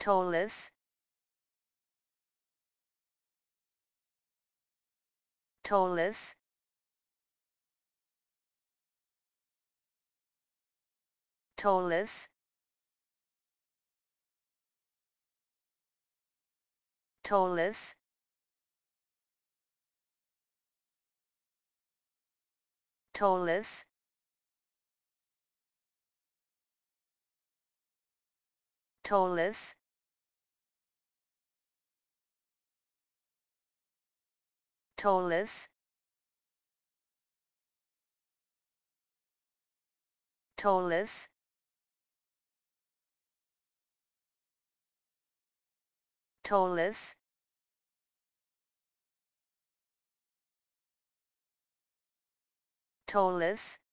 Tolus, Tolus, Tolus, Tolus, Tolus, Tolus, Tolus, Tolus, Tolus, Tolus,